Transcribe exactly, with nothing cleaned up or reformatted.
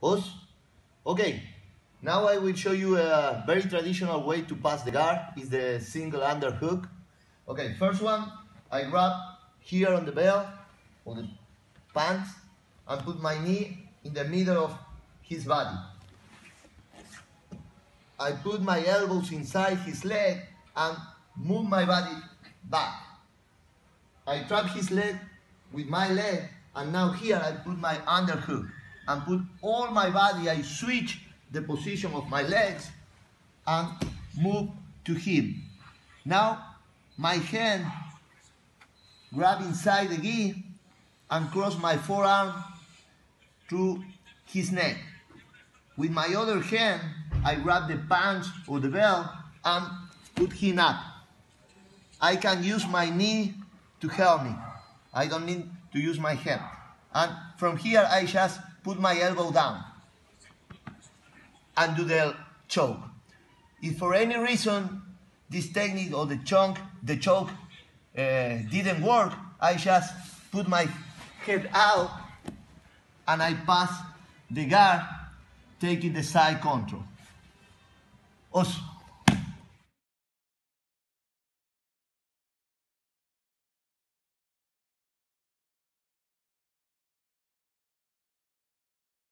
Pause. Okay, now I will show you a very traditional way to pass the guard, is the single underhook. Okay, first one, I grab here on the belt or the pants and put my knee in the middle of his body. I put my elbows inside his leg and move my body back. I trap his leg with my leg, and now here I put my underhook and put all my body. I switch the position of my legs and move to him. Now my hand grab inside the gi and cross my forearm through his neck. With my other hand, I grab the punch or the belt and put him up. I can use my knee to help me. I don't need to use my head. And from here, I just put my elbow down and do the choke. If for any reason this technique or the choke, the choke uh, didn't work, I just put my head out and I pass the guard, taking the side control. Os